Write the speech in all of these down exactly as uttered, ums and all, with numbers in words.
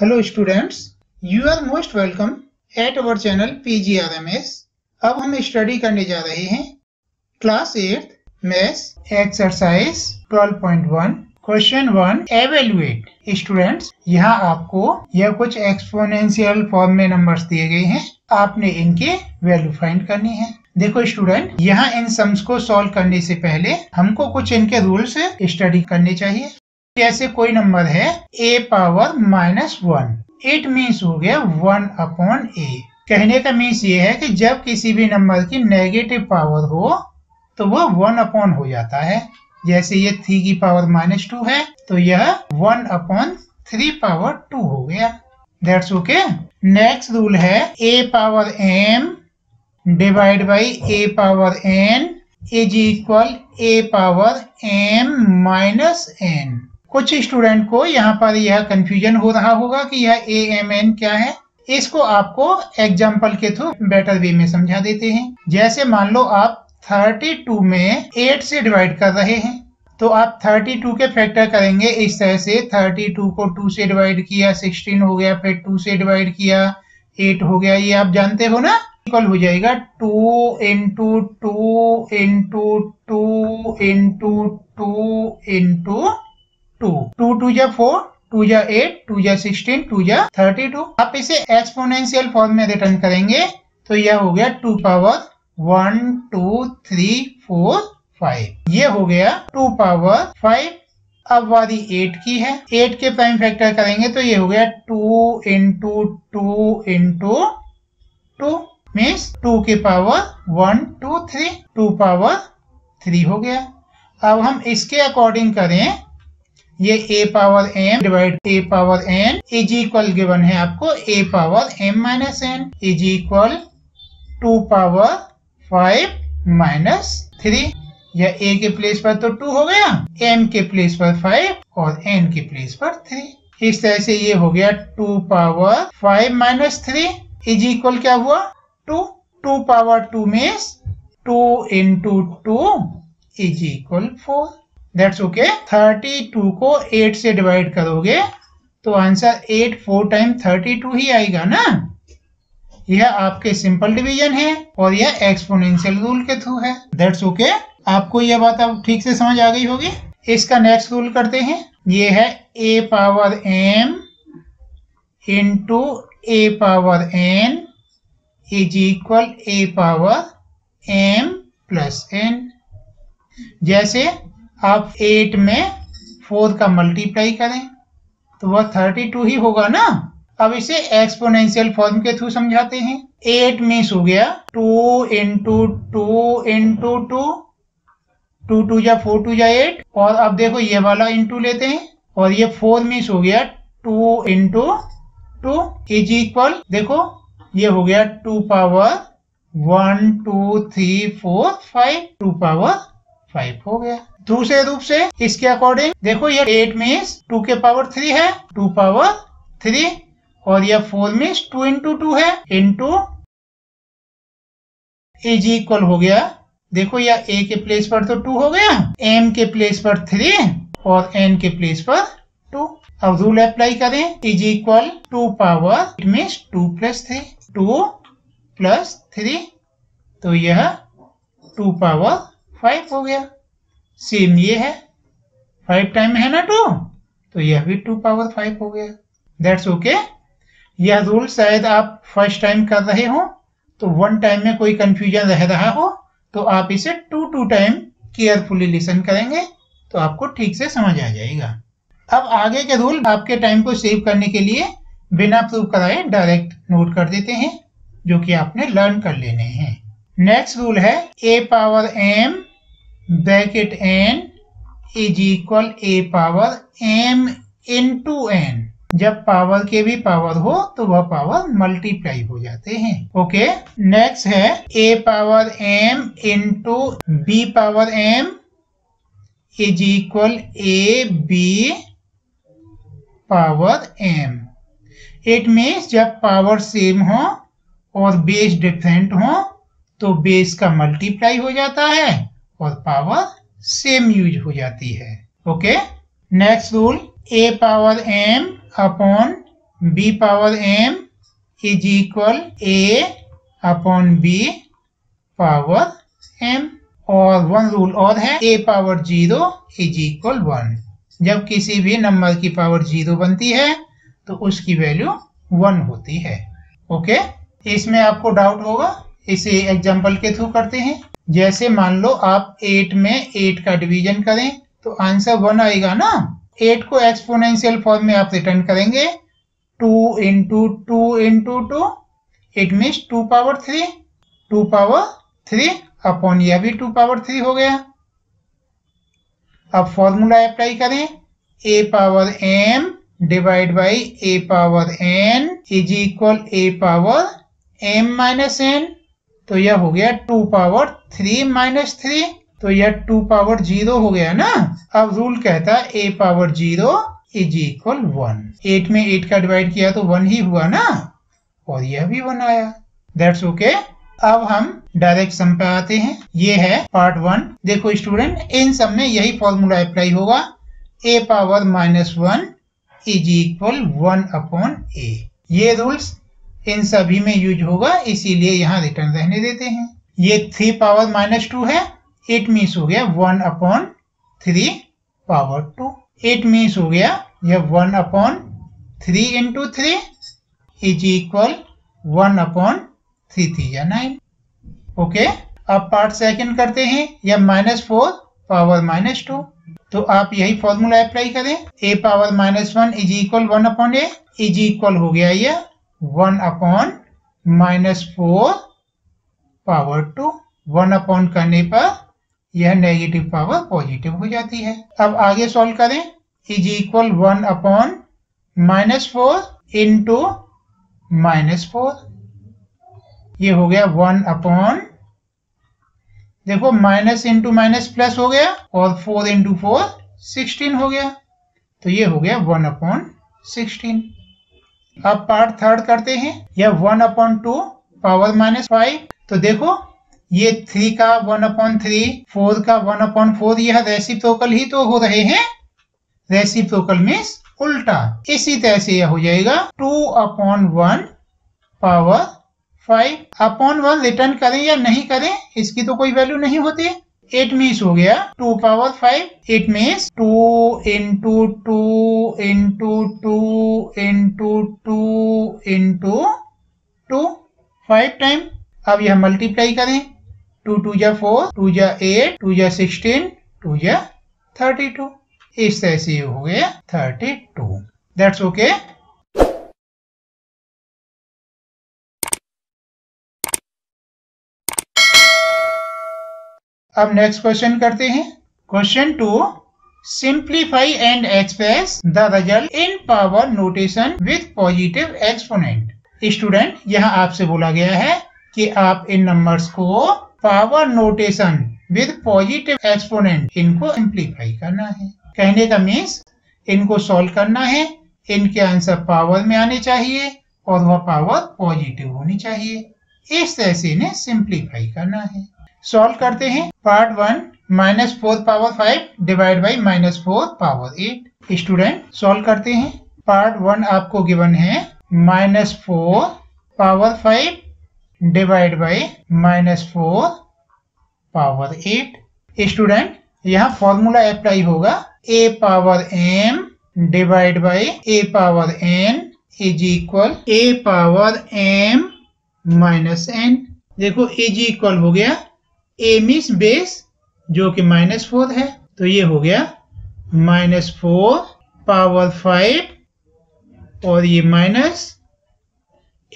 Hello students, you are most welcome at our channel PG RMS. अब हम study करने जा रहे हैं class eight maths exercise twelve point one question one evaluate. Students, यहाँ आपको यह कुछ एक्सपोनेंशियल फॉर्म में नंबर्स दिए गए हैं, आपने इनके वैल्यू फाइंड करनी है। देखो स्टूडेंट, यहाँ इन सम्स को सॉल्व करने से पहले हमको कुछ इनके रूल्स स्टडी करने चाहिए। जैसे कोई नंबर है a power minus one, it means हो गया वन अपॉन a। कहने का मीन्स ये है कि जब किसी भी नंबर की नेगेटिव पावर हो तो वो वन अपॉन हो जाता है। जैसे ये थ्री की पावर माइनस टू है तो यह one upon three power two हो गया। That's okay. नेक्स्ट रूल है a power m divide by a power n is equal a power m minus n। कुछ स्टूडेंट को यहाँ पर यह कंफ्यूजन हो रहा होगा कि यह ए एम एन क्या है। इसको आपको एग्जाम्पल के थ्रू बेटर वे में समझा देते हैं। जैसे मान लो आप थर्टी टू में एट से डिवाइड कर रहे हैं तो आप थर्टी टू के फैक्टर करेंगे इस तरह से। थर्टी टू को टू से डिवाइड किया, सिक्सटीन हो गया, फिर टू से डिवाइड किया, एट हो गया, ये आप जानते हो ना। इक्वल हो जाएगा two into two into two into two into two. Two two जा फोर, टू जा एट, टू जा सिक्सटीन, टू जा थर्टी टू। आप इसे एक्सपोनेंशियल फॉर्म में रिटर्न करेंगे तो यह हो गया two power one two three four five, ये हो गया टू पावर फाइव। अब वाली एट की है, एट के प्राइम फैक्टर करेंगे तो ये हो गया two into two into two, means two के power one two three, two power three हो गया। अब हम इसके अकॉर्डिंग करें, ये a power m divide a power n is equal, given है आपको a power m minus n is equal two power five minus three. या a के प्लेस पर तो टू हो गया, m के प्लेस पर फाइव और n के प्लेस पर थ्री। इस तरह से ये हो गया two power five minus three is equal क्या हुआ two. Two power two means two into two is equal four. That's okay. Thirty two को एट से डिवाइड करोगे तो answer eight four time thirty two ही आएगा ना। यह आपके सिंपल डिवीजन है और यह एक्सपोनेंशियल रूल के थ्रू है। That's okay. आपको यह बात अब ठीक से समझ आ गई होगी। इसका नेक्स्ट रूल करते हैं, ये है a power m into a power n is equal a power m plus n। जैसे आप एट में फोर का मल्टीप्लाई करें तो वह थर्टी टू ही होगा ना। अब इसे एक्सपोनेंशियल फॉर्म के थ्रू समझाते हैं। एट मीन्स हो गया two into two into two, two two जा फोर, टू जा एट, और अब देखो ये वाला इंटू लेते हैं और ये फोर मीन्स हो गया two into two is equal, देखो ये हो गया two power one two three four five, two power five हो गया। दूसरे रूप से इसके अकॉर्डिंग देखो, ये एट मीन्स टू के पावर थ्री है, टू पावर थ्री, और यह four means two into two है, इंटू इज इक्वल हो गया, देखो यह a के प्लेस पर तो टू हो गया, m के प्लेस पर थ्री और n के प्लेस पर टू। अब रूल अप्लाई करें, is equal two power it means two plus three, two plus three तो यह टू पावर फाइव हो गया। सेम ये है, फाइव टाइम है ना टू, तो यह भी टू पावर फाइव हो गया। That's okay. यह रूल शायद आप फर्स्ट टाइम कर रहे हो तो वन टाइम में कोई कंफ्यूजन रह रहा हो तो आप इसे two two time carefully listen करेंगे तो आपको ठीक से समझ आ जाएगा। अब आगे के रूल आपके टाइम को सेव करने के लिए बिना प्रूव कराए डायरेक्ट नोट कर देते हैं जो कि आपने लर्न कर लेने हैं। नेक्स्ट रूल है a power m bracket n is equal a power m into n. जब पावर के भी पावर हो तो वह पावर मल्टीप्लाई हो जाते हैं। Okay okay? नेक्स्ट है a power m into b power m is equal a b power m. It means जब पावर सेम हो और बेस डिफरेंट हो तो बेस का मल्टीप्लाई हो जाता है और पावर सेम यूज हो जाती है। Okay. Next rule a power m upon b power m is equal a upon b power m। और वन रूल और है, a power zero is equal one. जब किसी भी नंबर की पावर जीरो बनती है तो उसकी वैल्यू वन होती है। ओके, इसमें आपको डाउट होगा, इसे एग्जाम्पल के थ्रू करते हैं। जैसे मान लो आप एट में एट का डिवीजन करें तो आंसर वन आएगा ना। एट को एक्सपोनेंशियल फॉर्म में आप रिटर्न करेंगे two into two into two, it means two power three, two power three upon यह भी टू पावर थ्री हो गया। अब फॉर्मूला अप्लाई करें, a power m divide by a power n is equal a power m minus n। तो यह हो गया two power three minus three, तो यह टू पावर जीरो हो गया ना। अब रूल कहता है a power zero is equal one. Eight में एट का डिवाइड किया तो वन ही हुआ ना, और यह भी वन आया। That's okay. अब हम डायरेक्ट सम पे आते हैं। ये है पार्ट वन। देखो स्टूडेंट, इन सब में यही फॉर्मूला अप्लाई होगा, a power minus one is equal one upon a. ये रूल्स इन सभी में यूज होगा, इसीलिए यहाँ रिटर्न रहने देते हैं। ये थ्री पावर माइनस टू है, एट मीन्स हो गया one upon three power two. It means हो गया यह one upon three into three is equal one upon three three या नाइन। ओके, अब पार्ट सेकंड करते हैं, या minus four power minus two. तो आप यही फॉर्मूला अप्लाई करें, a power minus one is equal one upon a is equal हो गया यह one upon minus four power two. One upon करने पर यह नेगेटिव पावर पॉजिटिव हो जाती है। अब आगे सॉल्व करें, is equal one upon minus four into minus four. ये हो गया वन अपॉन, देखो माइनस इंटू माइनस प्लस हो गया, और फोर इंटू फोर सिक्सटीन हो गया, तो ये हो गया वन अपॉन सिक्सटीन। अब पार्ट थर्ड करते हैं, या one upon two power minus five. तो देखो ये थ्री का वन अपॉन थ्री, फोर का वन अपॉन फोर, यह रेसिप्रोकल ही तो हो रहे हैं। रेसिप्रोकल मीन्स उल्टा। इसी तरह से यह हो जाएगा two upon one power five. Upon one return करें या नहीं करें इसकी तो कोई वैल्यू नहीं होती। एट मीन्स हो गया two power five, it means two into two into two into two into two five time. अब यह मल्टीप्लाई करें, टू टू जा फोर, टू जा एट, टू जा सिक्सटीन, टू जा थर्टी टू। इस तरह से हो गया थर्टी टू। That's okay. अब नेक्स्ट क्वेश्चन करते हैं, question two, simplify and express the result in power notation with positive exponent. Student, यहाँ आपसे बोला गया है कि आप इन नंबर्स को power notation with positive exponent, इनको सिंप्लीफाई करना है। कहने का मीन्स इनको सॉल्व करना है, इनके आंसर पावर में आने चाहिए और वह पावर पॉजिटिव होनी चाहिए। इस तरह से इन्हें सिंप्लीफाई करना है। सॉल्व करते हैं, part one, minus four power five divide by minus four power eight. Student solve करते हैं, पार्ट वन आपको गिवन है minus four power five divide by minus four power eight. Student, यहाँ फॉर्मूला अप्लाई होगा, a power m divide by a power n is equal a power m minus n। देखो is equal हो गया, a means base जो कि minus four है, तो ये हो गया माइनस फोर पावर फाइव और ये माइनस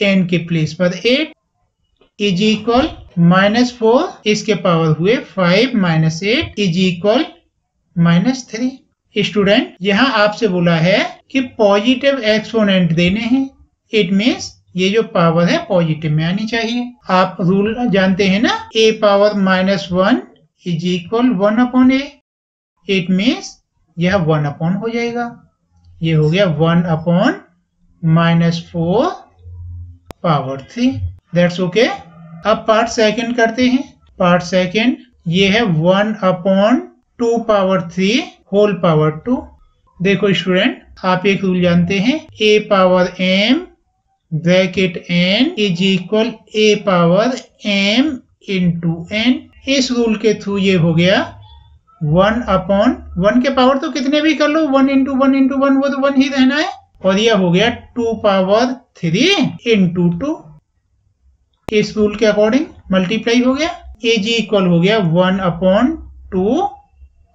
n के प्लेस पर eight is equal minus four, इसके पावर हुए five minus eight is equal minus three. Student, यहाँ आपसे बोला है कि पॉजिटिव एक्सपोनेंट देने हैं, इट मीन्स ये जो पावर है पॉजिटिव में आनी चाहिए। आप रूल जानते हैं ना, a power minus one is equal one upon a, it means यह वन अपॉन हो जाएगा। ये हो गया one upon minus four power three. That's okay. अब पार्ट सेकंड करते हैं, पार्ट सेकंड ये है one upon two power three whole power two. देखो स्टूडेंट, आप एक रूल जानते हैं, a power m bracket n is equal a power m into n। इस रूल के थ्रू ये हो गया वन अपॉन वन के पावर तो कितने भी कर लो one into one into one वो तो वन ही रहना है, और यह हो गया two power three into two. इस रूल के अकॉर्डिंग मल्टीप्लाई हो गया, ए जी इक्वल हो गया one upon two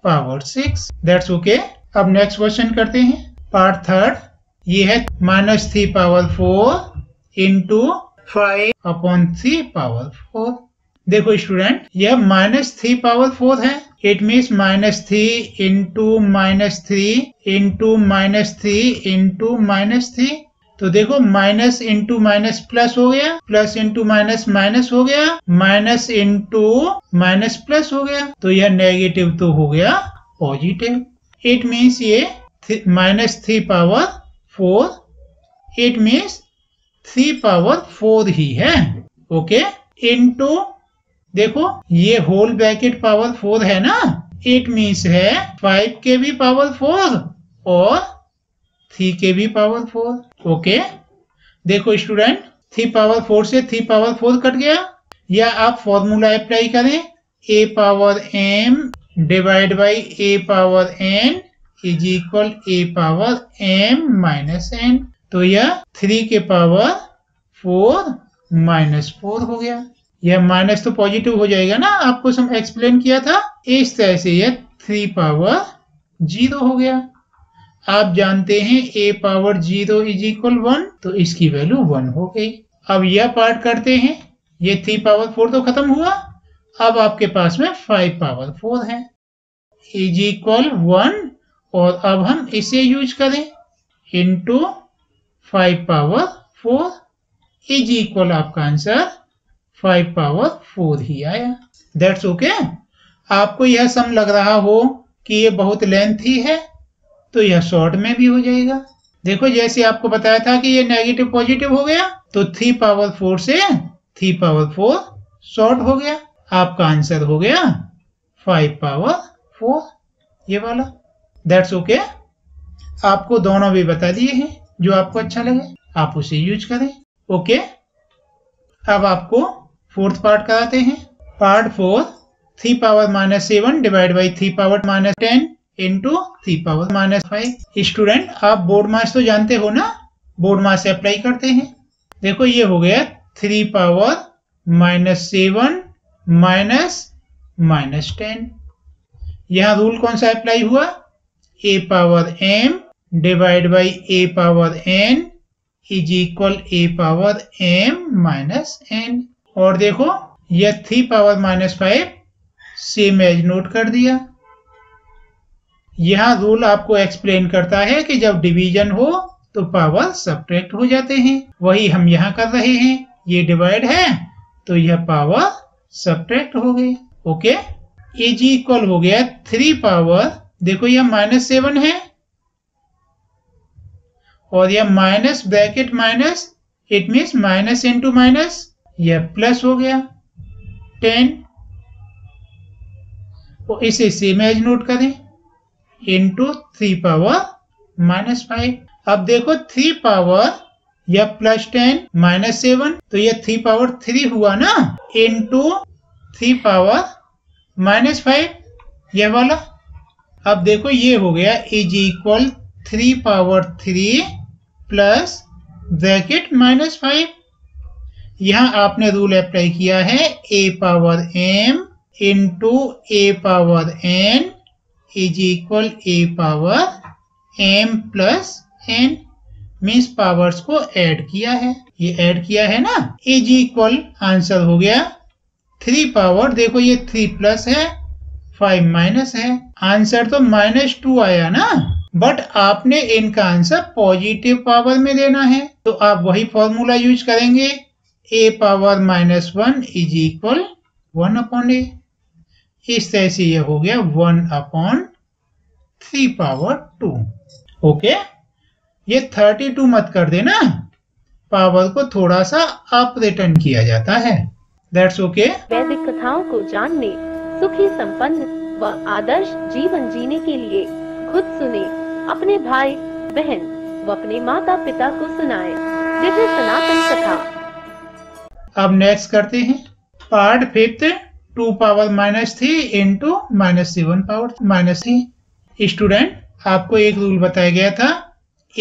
power six. That's okay. अब नेक्स्ट क्वेश्चन करते हैं पार्ट थर्ड। ये है minus three power four into five upon three power four. देखो स्टूडेंट, यह माइनस थ्री पावर फोर है, it means minus three into minus three into minus three into minus three. तो देखो minus into minus plus हो गया, plus into minus minus हो गया, minus into minus plus हो गया, तो यह नेगेटिव तो हो गया पॉजिटिव। इट मीन्स ये minus three power four, it means three power four ही है। Okay okay? इंटू देखो ये होल ब्रैकेट पावर फोर है ना, इट मीन्स है फाइव के भी पावर फोर और थ्री के भी पावर फोर। ओके देखो स्टूडेंट, थ्री पावर फोर से थ्री पावर फोर कट गया, या आप फॉर्मूला अप्लाई करें a power m divide by a power n is equal a power m minus n। तो यह थ्री के पावर फोर माइनस फोर हो गया, यह माइनस तो पॉजिटिव हो जाएगा ना, आपको सब एक्सप्लेन किया था। इस तरह से यह थ्री पावर जीरो हो गया। आप जानते हैं a power zero is equal one, तो इसकी वैल्यू वन हो गई। अब यह पार्ट करते हैं, ये थ्री पावर फोर तो खत्म हुआ, अब आपके पास में फाइव पावर फोर है इज इक्वल वन, और अब हम इसे यूज करें into five power four is equal आपका आंसर फाइव पावर फोर ही आया। That's okay okay? आपको यह सम लग रहा हो कि ये बहुत लेंथी है, तो यह शॉर्ट में भी हो जाएगा। देखो जैसे आपको बताया था कि ये नेगेटिव पॉजिटिव हो गया, तो थ्री पावर फोर से थ्री पावर फोर शॉर्ट हो गया, आपका आंसर हो गया फाइव पावर फोर ये वाला। That's okay okay? आपको दोनों भी बता दिए हैं, जो आपको अच्छा लगे आप उसे यूज करें। Okay okay? अब आपको फोर्थ पार्ट कराते हैं। Part four, three power minus seven divide by three power minus ten into three power minus five. Student आप बोर्ड मास तो जानते हो ना, बोर्ड मास से अप्लाई करते हैं। देखो ये हो गया three power minus seven minus minus ten. यहाँ रूल कौन सा अप्लाई हुआ, a power m divide by a power n is equal a power m minus n। और देखो यह three power minus five same as note कर दिया। यहाँ रूल आपको एक्सप्लेन करता है कि जब डिवीजन हो तो पावर सब्ट्रैक्ट हो जाते हैं, वही हम यहाँ कर रहे हैं। ये डिवाइड है तो यह पावर सब्ट्रैक्ट हो गई। ओके एज इक्वल हो गया थ्री पावर, देखो यह माइनस सेवन है और यह minus bracket minus, it means minus into minus, यह प्लस हो गया टेन। तो इसे सेम एज नोट करें into three power minus five. अब देखो थ्री पावर या प्लस टेन माइनस सेवन, तो यह थ्री पावर थ्री हुआ ना, into three power minus five यह वाला। अब देखो ये हो गया is equal three power three plus bracket minus five. यहाँ आपने रूल अप्लाई किया है a power m into a power n is equal a power m plus n, means powers को ऐड किया है, ये ऐड किया है ना। इज इक्वल आंसर हो गया थ्री पावर, देखो ये थ्री प्लस है फाइव माइनस है, आंसर तो माइनस टू आया ना, बट आपने इनका आंसर पॉजिटिव पावर में देना है, तो आप वही फॉर्मूला यूज करेंगे a power minus one is equal one upon a. इस तरह से यह हो गया one upon three power two. Okay ये थर्टी टू मत कर देना, पावर को थोड़ा सा अप रिटर्न किया जाता है। That's okay. वैदिक कथाओं को जानने, सुखी संपन्न व आदर्श जीवन जीने के लिए खुद सुने, अपने भाई बहन व अपने माता पिता को सुनाए। जब सनातन कथा। अब नेक्स्ट करते हैं part fifth two power minus three into minus seven power minus three. Student आपको एक रूल बताया गया था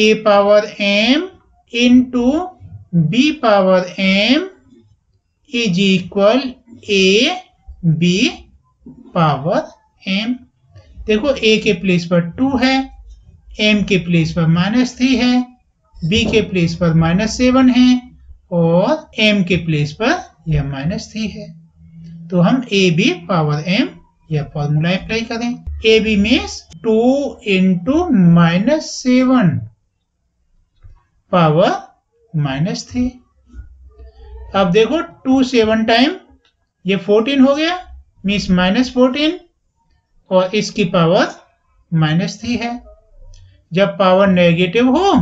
a power m into b power m is equal a b power m. देखो ए के प्लेस पर टू है, एम के प्लेस पर माइनस थ्री है, बी के प्लेस पर माइनस सेवन है और एम के प्लेस पर यह माइनस थ्री है। तो हम ए बी पावर एम यह फॉर्मूला अप्लाई करें। A b means two into minus seven power minus three. अब देखो टू सेवन टाइम ये फोर्टीन हो गया मीन्स माइनस फोर्टीन और इसकी पावर माइनस थ्री है। जब पावर नेगेटिव हो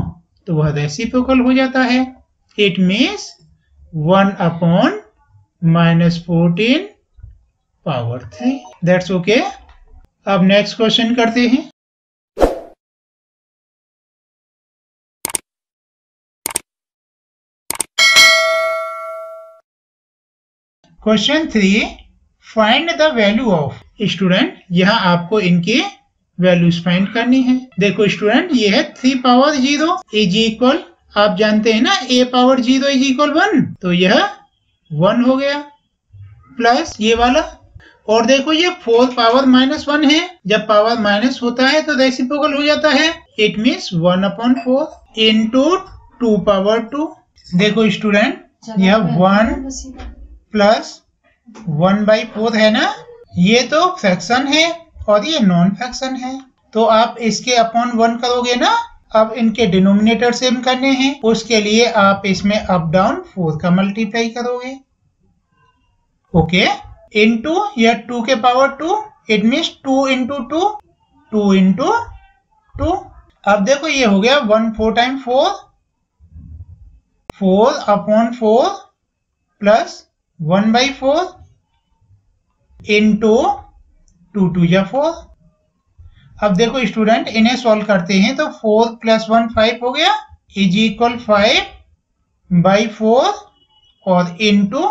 तो वह रेसिप्रोकल हो जाता है। It means one upon minus fourteen power three. That's okay. अब नेक्स्ट क्वेश्चन करते हैं। Question three find the value of. Student यहाँ आपको इनके वैल्यूज फाइंड करनी है। देखो स्टूडेंट ये है three power zero is equal, आप जानते हैं ना a power zero is equal one, तो यह वन हो गया प्लस ये वाला। और देखो ये फोर पावर माइनस वन है, जब पावर माइनस होता है तो रेसिप्रोकल हो जाता है। It means one upon four into two power two. देखो स्टूडेंट यह one plus one by four है ना, ये तो फ्रैक्शन है और ये नॉन फ्रैक्शन है, तो आप इसके अपॉन वन करोगे ना। अब इनके डिनोमिनेटर सेम करने हैं, उसके लिए आप इसमें अप डाउन फोर का मल्टीप्लाई करोगे। ओके इंटू या टू के power two it means two into two two into two. अब देखो ये हो गया one four time four four upon four plus one by four into two two या फोर। अब देखो स्टूडेंट इन्हें सॉल्व करते हैं तो फोर प्लस वन फाइव हो गया is equal five by four और इंटू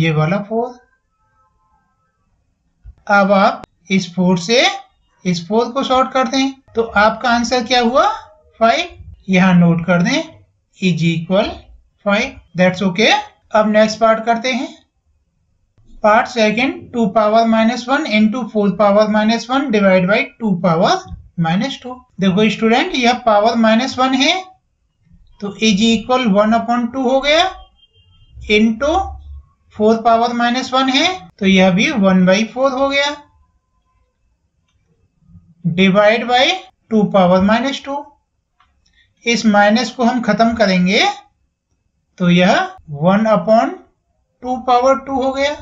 ये वाला फोर। अब आप इस फोर से इस फोर को सॉर्ट करते हैं तो आपका आंसर क्या हुआ फाइव। यहाँ नोट कर दें is equal five. That's okay. अब नेक्स्ट पार्ट करते हैं part second two power minus one into four power minus one divide by two power minus two. देखो स्टूडेंट यह पावर माइनस वन है तो is equal one upon two हो गया into four power minus one है तो यह भी वन बाई फोर हो गया divide by two power minus two. इस माइनस को हम खत्म करेंगे तो यह one upon two power two हो गया।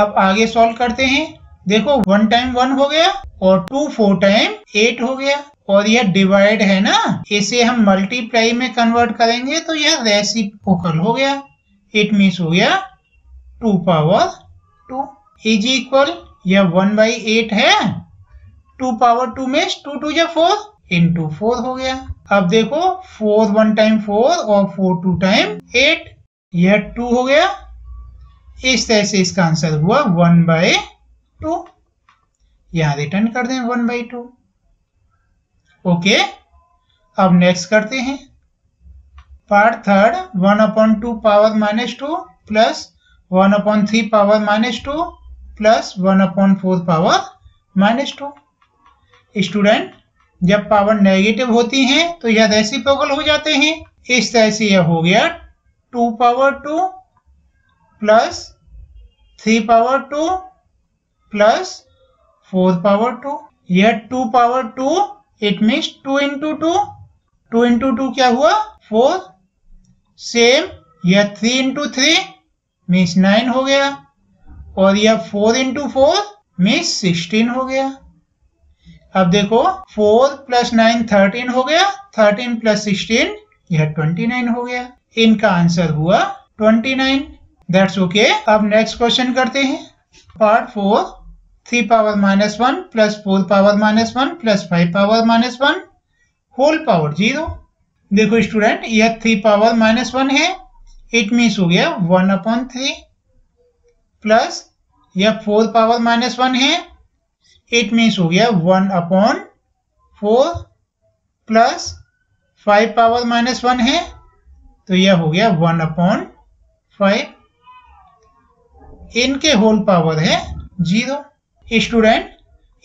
अब आगे सॉल्व करते हैं। देखो वन टाइम वन हो गया और टू फोर टाइम एट हो गया और यह डिवाइड है ना, इसे हम मल्टीप्लाई में कन्वर्ट करेंगे तो यह रेसिप्रोकल हो गया। इट मीन्स हो गया two power two is equal यह वन बाई एट है टू पावर टू में टू टू या फोर इंटू फोर हो गया। अब देखो फोर वन टाइम फोर और फोर टू टाइम एट यह टू हो गया। इस तरह से इसका आंसर हुआ वन बाई टू। यहाँ रिटर्न कर दें वन बाई टू। ओके अब नेक्स्ट करते हैं part third one upon two power minus two plus one upon three power minus two plus one upon four power minus two. Student जब power negative होती है तो यह रेसिप्रोकल हो जाते हैं। इस तरह से यह हो गया two power two plus three power two plus four power two. यह two power two it means two into two two into two क्या हुआ फोर। सेम यह three into three means nine हो गया और यह four into four means sixteen हो गया। अब देखो फोर प्लस नाइन थर्टीन हो गया, थर्टीन प्लस सिक्सटीन यह ट्वेंटी नाइन हो गया। इनका आंसर हुआ ट्वेंटी नाइन। That's okay. अब नेक्स्ट क्वेश्चन करते हैं part four three power minus one plus four power minus one plus five power minus one whole power zero. देखो student यह थ्री पावर माइनस वन है, it means हो गया one upon three plus यह four power minus one है, it means हो गया one upon four plus five power minus one है तो यह हो गया वन अपॉन फाइव, इनके होल पावर है जीरो। स्टूडेंट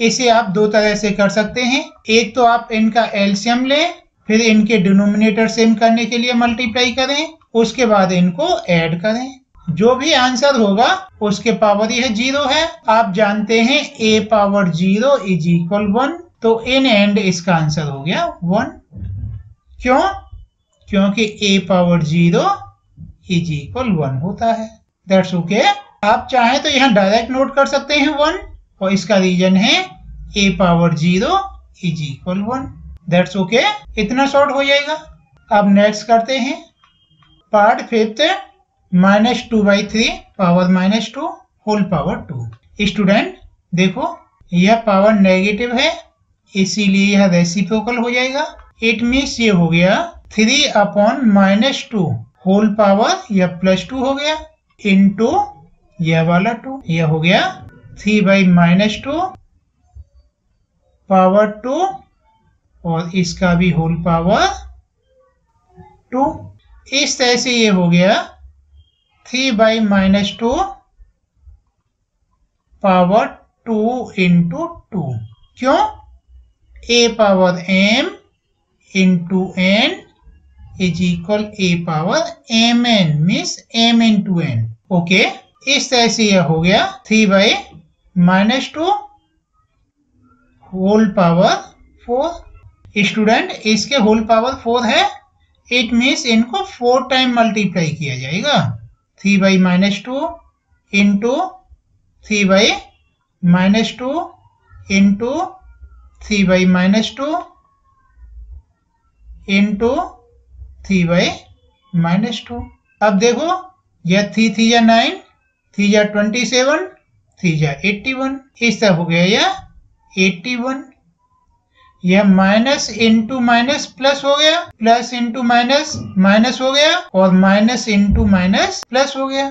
इसे आप दो तरह से कर सकते हैं, एक तो आप इनका एलसीएम लें फिर इनके डिनोमिनेटर सेम करने के लिए मल्टीप्लाई करें उसके बाद इनको ऐड करें, जो भी आंसर होगा उसके पावर यह जीरो है। आप जानते हैं a power zero is equal one, तो इन एंड इसका आंसर हो गया वन। क्यों? क्योंकि a power zero is equal one होता है। That's okay. आप चाहें तो यहाँ डायरेक्ट नोट कर सकते हैं वन और इसका रीजन है a power zero is equal one. That's okay, इतना शॉर्ट हो जाएगा। अब नेक्स्ट करते हैं part fifth, minus two by three power minus two whole power two. Student देखो यह पावर नेगेटिव है इसीलिए यह रेसिप्रोकल हो जाएगा, इट मीन्स ये हो गया three upon minus two whole power या प्लस टू हो गया इनटू यह वाला टू, यह हो गया three by minus two power two और इसका भी होल पावर टू। इस तरह से ये हो गया three by minus two power two into two. क्यों? A power m into n is equal a power m n means m into n. Okay, इस तरह से यह हो गया three by minus two whole power four. Student इसके whole power four है, it means इनको फोर टाइम मल्टीप्लाई किया जाएगा, three by minus two into three by minus two into three by minus two into three by minus two. अब देखो यह three three या nine, three या twenty seven, three या eighty one, इस तरह हो गया यह एट्टी वन। यह माइनस इंटू माइनस प्लस हो गया, प्लस इंटू माइनस माइनस हो गया और माइनस इंटू माइनस प्लस हो गया,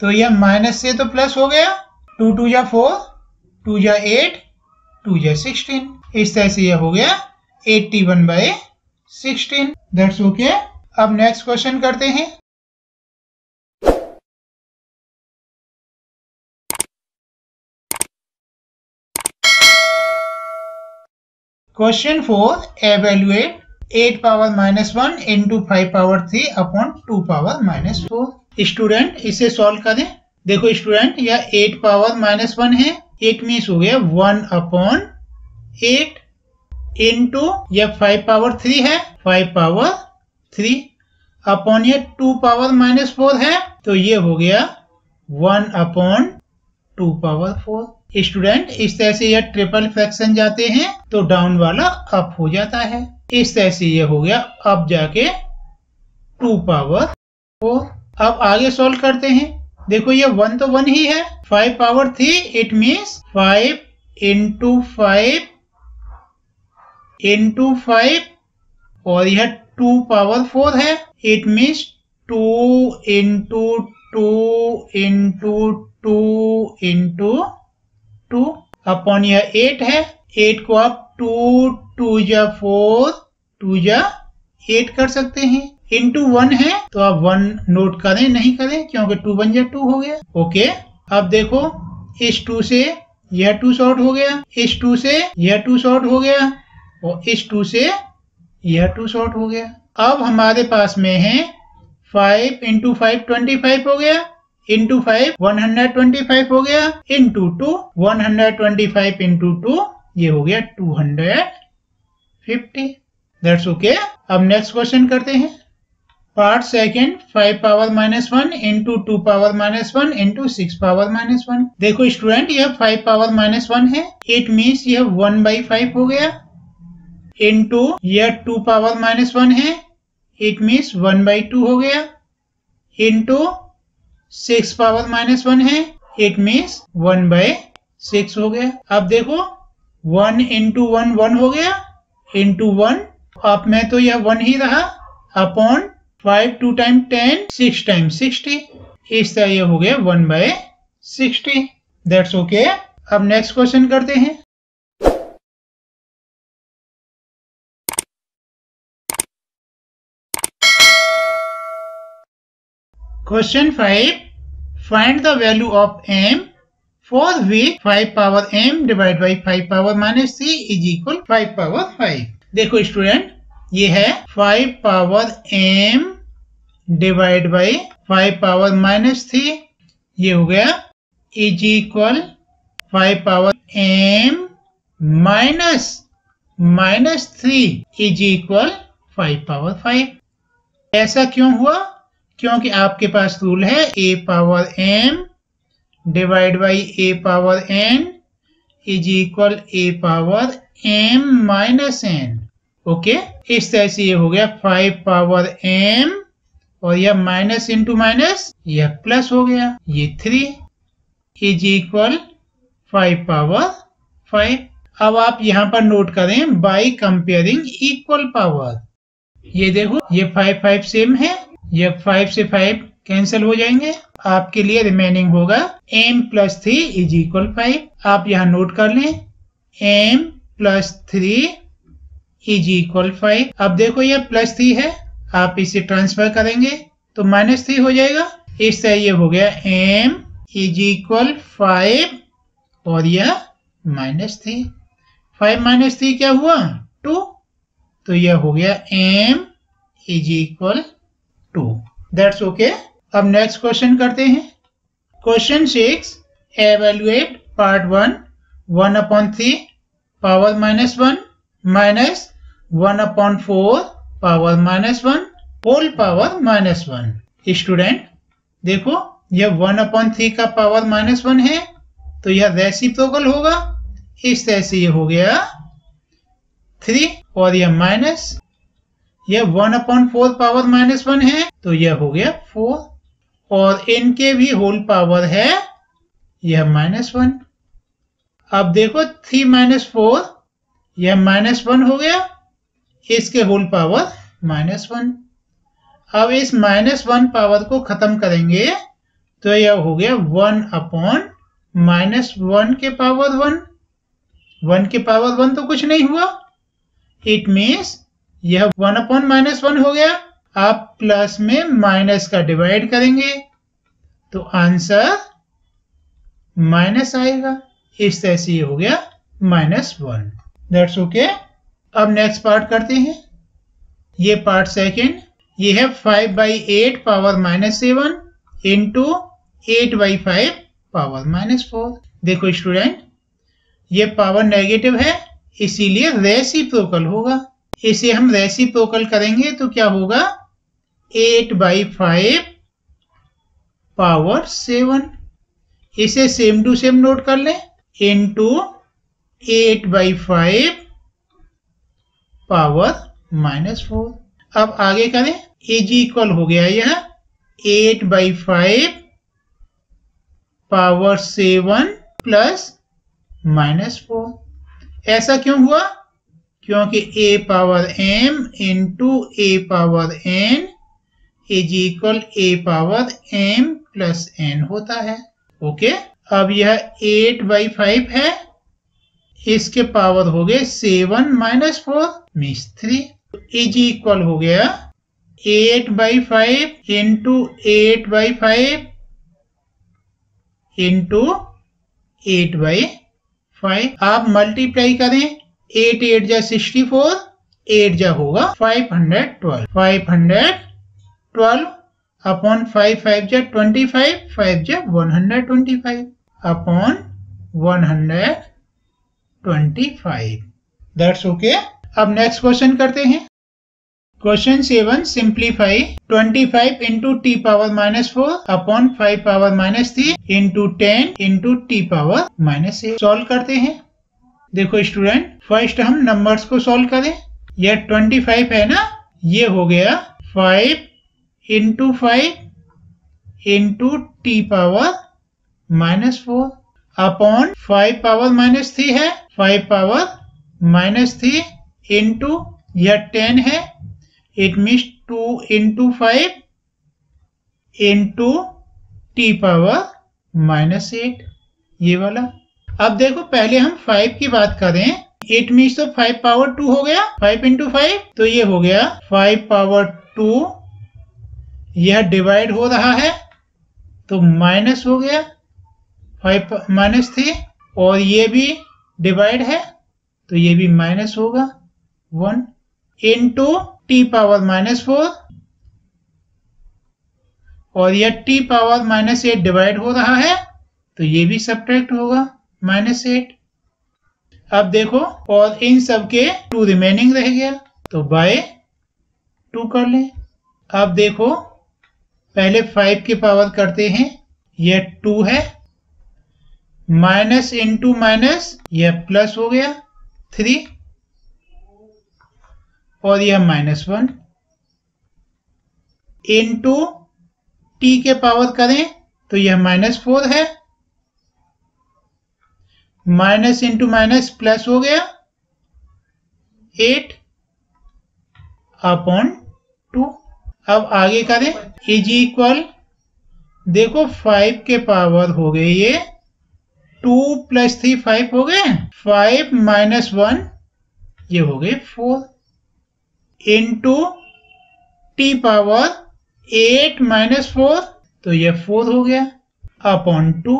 तो यह माइनस से तो प्लस हो गया। टू टू या फोर, टू या एट, टू या सिक्सटीन, इस तरह से यह हो गया eighty one by sixteen. That's okay. अब नेक्स्ट क्वेश्चन करते हैं। Question four, evaluate eight power minus one into five power three upon two power minus four. Student इसे सॉल्व करें। देखो स्टूडेंट यह एट पावर माइनस वन है, eight means हो गया वन अपॉन एट इंटू यह फाइव पावर थ्री है, five power three upon यह टू पावर माइनस फोर है तो ये हो गया one upon two power four. Student इस तरह से यह ट्रिपल फ्रैक्शन जाते हैं तो डाउन वाला अप हो जाता है, इस तरह से यह हो गया अब जाके टू पावर फोर। अब आगे सॉल्व करते हैं। देखो ये वन तो वन ही है, five power three it means five into five into five और यह टू पावर फोर है, it means two into two into two into two upon यह एट है, एट को आप टू टू या फोर टू या एट कर सकते हैं, इंटू वन है तो आप वन नोट करें नहीं करें क्योंकि टू वन या टू हो गया। ओके, अब देखो इस टू से यह टू शॉर्ट हो गया, इस टू से यह टू शॉर्ट हो गया और इस टू से यह टू शॉर्ट हो गया। अब हमारे पास में है five into five twenty five हो गया, into five one hundred twenty five हो गया, into two one hundred twenty five into two ये हो गया two hundred fifty. That's okay. अब नेक्स्ट क्वेश्चन करते हैं। Part second, five power minus one into two power minus one into six power minus one. देखो student यह five power minus one है, it means यह वन बाई फाइव हो गया, into यह टू पावर माइनस वन है, it means one by two हो गया, into six power minus one है, it means one by six हो गया। अब देखो वन इंटू वन वन हो गया, इंटू वन आप में तो यह वन ही रहा upon five two time ten six time sixty. इस तरह ये हो गया one by sixty. That's okay. अब नेक्स्ट क्वेश्चन करते हैं। Question five, find the value of m for which five power m divide by five power minus three is equal five power five. देखो student, ये है five power m divide by five power minus three, ये हो गया is equal five power m minus minus three is equal five power five. ऐसा क्यों हुआ? क्योंकि आपके पास रूल है a power m divide by a power n is equal a power m minus n। Okay, इस तरह से ये हो गया फाइव पावर m और यह माइनस इंटू माइनस यह प्लस हो गया, ये three is equal five power five. अब आप यहाँ पर नोट करें बाई कंपेयरिंग इक्वल पावर। ये देखो ये फाइव फाइव सेम है, ये फाइव से फाइव कैंसिल हो जाएंगे, आपके लिए रिमेनिंग होगा m plus three is equal five. आप यहाँ नोट कर लें m plus three is equal five. अब देखो ये प्लस थ्री है, आप इसे ट्रांसफर करेंगे तो माइनस थ्री हो जाएगा। इस तरह ये हो गया m इज इक्वल फाइव और यह minus three. Five minus three क्या हुआ? टू। तो यह हो गया m is equal two. That's okay. अब नेक्स्ट क्वेश्चन करते हैं। Question six, evaluate part one one upon three power minus one minus one upon four power minus one whole power minus one. Student देखो, यह one upon three का power minus one है तो यह reciprocal होगा। इस तरह से ये हो गया थ्री और यह माइनस, यह one upon four power minus one है तो यह हो गया फोर और इनके भी होल पावर है, यह माइनस वन। अब देखो थ्री माइनस फोर यह माइनस वन हो गया, इसके होल पावर माइनस वन। अब इस माइनस वन पावर को खत्म करेंगे तो यह हो गया वन अपॉन माइनस वन के पावर वन। वन के पावर वन तो कुछ नहीं हुआ, इट मीन्स यह वन अपॉन माइनस वन हो गया। आप प्लस में माइनस का डिवाइड करेंगे तो आंसर माइनस आएगा। इस तरह से ये हो गया माइनस वन। That's okay. अब नेक्स्ट पार्ट करते हैं। ये पार्ट सेकंड, ये है five by eight power minus seven into eight by five power minus four. देखो स्टूडेंट, ये पावर नेगेटिव है इसीलिए रेसिप्रोकल होगा। इसे हम रेसिप्रोकल करेंगे तो क्या होगा? Eight by five power seven. इसे सेम टू सेम नोट कर लें, into eight by five power minus four. अब आगे करें, इज इक्वल हो गया यह eight by five power seven plus minus four. ऐसा क्यों हुआ? क्योंकि a power m into a power n is equal a power m plus n होता है। ओके, अब यह एट बाई फाइव है, इसके पावर हो गए seven minus four means three. Is equal हो गया eight by five into eight by five into eight by five. आप मल्टीप्लाई करें, एट एट जा सिक्सटी फोर, एट जा होगा five hundred twelve, five hundred twelve upon five five जा twenty five, five जा one hundred twenty five upon one hundred twenty five. That's okay. अब next question करते हैं। Question seven, simplify twenty five into t power minus four upon five power minus three into ten into t power minus eight. Solve करते हैं। देखो student, first हम numbers को solve करें। यह ट्वेंटी फाइव है ना, ये हो गया five into five into t power minus four upon five power minus three है, five power minus three into यह टेन है, it means two into five into t power minus eight, ये वाला। अब देखो पहले हम फाइव की बात करें, एट मीन्स तो फाइव पावर टू हो गया, फाइव इंटू फाइव तो ये हो गया फाइव पावर टू, यह डिवाइड हो रहा है तो माइनस हो गया फाइव माइनस थ्री, और ये भी डिवाइड है तो ये भी माइनस होगा one, into t power minus four, और यह t power minus eight divide हो रहा है तो ये भी सब्ट्रैक्ट होगा माइनस एट। अब देखो और इन सब के टू रिमेनिंग रह गया तो बाय टू कर ले। अब देखो पहले फाइव की पावर करते हैं, यह टू है, माइनस इंटू माइनस यह प्लस हो गया थ्री, और यह माइनस वन, इंटू टी के पावर करें तो यह माइनस फोर है, माइनस इंटू माइनस प्लस हो गया एट अपॉन टू। अब आगे करें इज इक्वल, देखो फाइव के पावर हो गए ये टू प्लस थ्री फाइव हो गए, फाइव माइनस वन ये हो गए four, into t power eight minus four तो ये फोर हो गया अपॉन टू।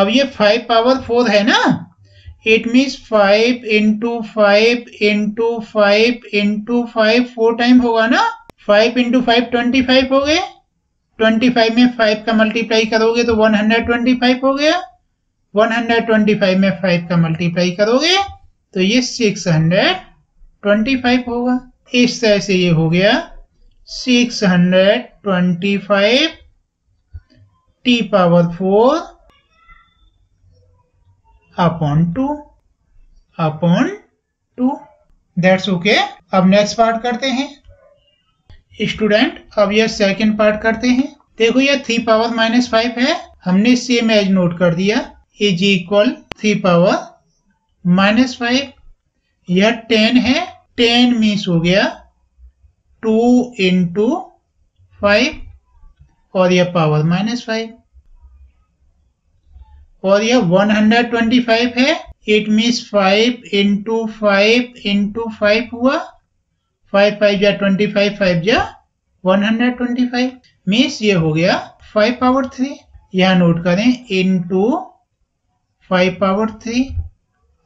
अब ये फाइव पावर फोर है ना, it means five into five into five into five four time होगा ना, five into five twenty five हो गए, ट्वेंटी फाइव में फाइव का मल्टीप्लाई करोगे तो वन हंड्रेड ट्वेंटी फाइव हो गया, वन हंड्रेड ट्वेंटी फाइव में फाइव का मल्टीप्लाई करोगे तो ये सिक्स हंड्रेड ट्वेंटी फाइव होगा। इस तरह से ये हो गया six hundred twenty five t power four upon two upon two, that's okay. अब नेक्स्ट पार्ट करते हैं स्टूडेंट, अब यह सेकंड पार्ट करते हैं। देखो यह थ्री पावर माइनस फाइव है, हमने सेम एज नोट कर दिया, is equal three power minus five, यह टेन है, टेन मीन्स हो गया टू इंटू फाइव और यह पावर माइनस फाइव, और यह वन हंड्रेड ट्वेंटी फाइव है, it means five into five into five हुआ, फाइव फाइव जा ट्वेंटी फाइव, फाइव जा one hundred twenty five, means ये हो गया फाइव पावर थ्री, यहाँ नोट करें into five power three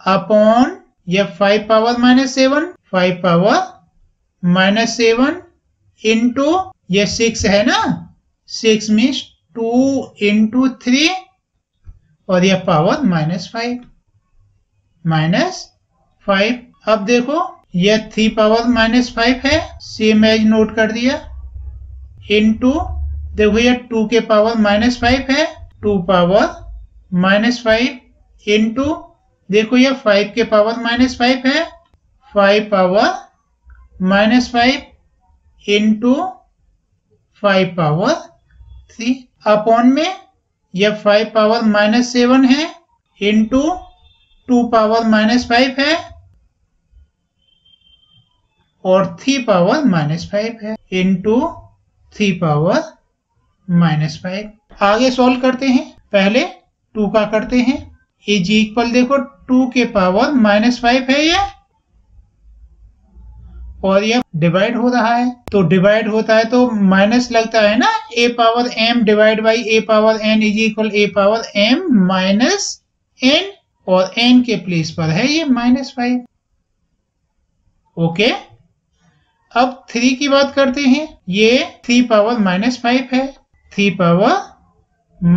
upon यह five power minus seven, five power minus seven into यह सिक्स है ना, six means two into three और यह power minus five minus five. अब देखो यह थ्री पावर माइनस फाइव है, सेम एज नोट कर दिया, इनटू देखो यह टू के पावर माइनस फाइव है, two power minus five into देखो यह फाइव के पावर माइनस फाइव है, five power minus five into five power three upon में यह फाइव पावर माइनस सेवन है into two power minus five है और थ्री पावर माइनस फाइव है into three power minus five. आगे solve करते हैं, पहले टू का करते हैं, इज इक्वल देखो टू के पावर माइनस फाइव है ये और यह डिवाइड हो रहा है तो डिवाइड होता है तो माइनस लगता है ना, a power m divide by a power n is equal a power m minus n और n के प्लेस पर है ये माइनस फाइव। ओके अब थ्री की बात करते हैं, ये थ्री पावर माइनस फाइव है, थ्री पावर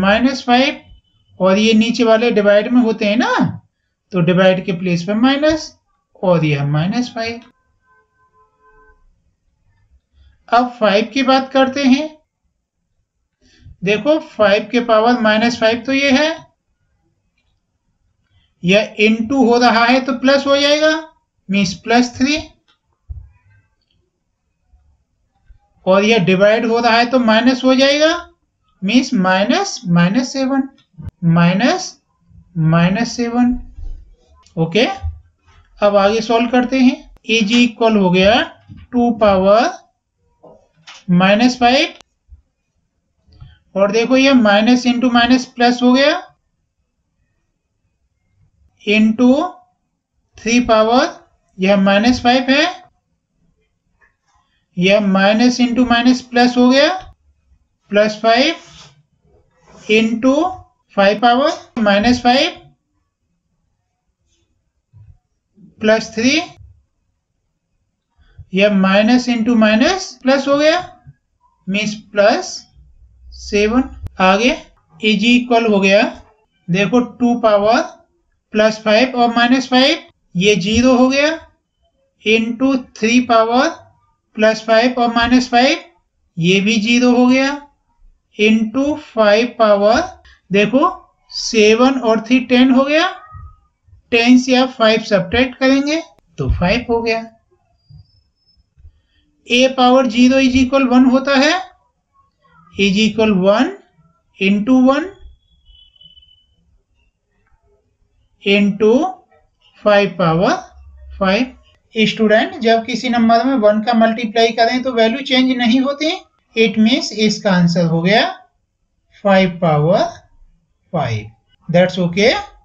माइनस फाइव और ये नीचे वाले डिवाइड में होते हैं ना तो डिवाइड के प्लेस पर माइनस और यह माइनस फाइव। अब फाइव की बात करते हैं, देखो फाइव के पावर माइनस फाइव तो ये है, यह इनटू हो रहा है तो प्लस हो जाएगा मीन्स प्लस थ्री, और यह डिवाइड हो रहा है तो माइनस हो जाएगा means minus minus seven, minus minus seven. Okay अब आगे सॉल्व करते हैं, इज इक्वल हो गया टू पावर माइनस फाइव, और देखो ये माइनस इंटू माइनस प्लस हो गया इंटू थ्री पावर, यह माइनस फाइव है, यह माइनस इंटू माइनस प्लस हो गया plus five into five power minus five plus three, यह माइनस इंटू माइनस प्लस हो गया मीन्स प्लस सेवन आगे इज इक्वल हो गया। देखो टू पावर प्लस फाइव और माइनस फाइव ये जीरो हो गया into three power plus five और माइनस फाइव ये भी जीरो हो गया इंटू फाइव पावर, देखो सेवन और थ्री टेन हो गया, टेन से आप फाइव सब्ट्रैक्ट करेंगे तो फाइव हो गया। ए power zero is equal one होता है, is equal one into one into five power five. Student जब किसी नंबर में वन का मल्टीप्लाई करें तो वैल्यू चेंज नहीं होती, इट मीन्स इसका आंसर हो गया five power five. That's okay.